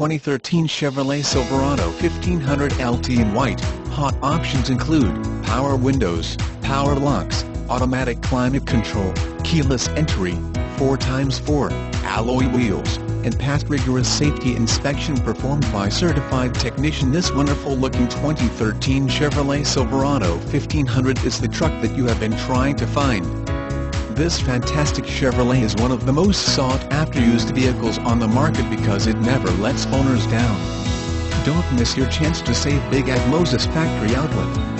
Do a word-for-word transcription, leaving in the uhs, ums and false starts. twenty thirteen Chevrolet Silverado fifteen hundred L T in white. Hot options include power windows, power locks, automatic climate control, keyless entry, four by four, alloy wheels, and passed rigorous safety inspection performed by certified technician. This wonderful looking twenty thirteen Chevrolet Silverado fifteen hundred is the truck that you have been trying to find. This fantastic Chevrolet is one of the most sought after used vehicles on the market because it never lets owners down. Don't miss your chance to save big at Moses Factory Outlet.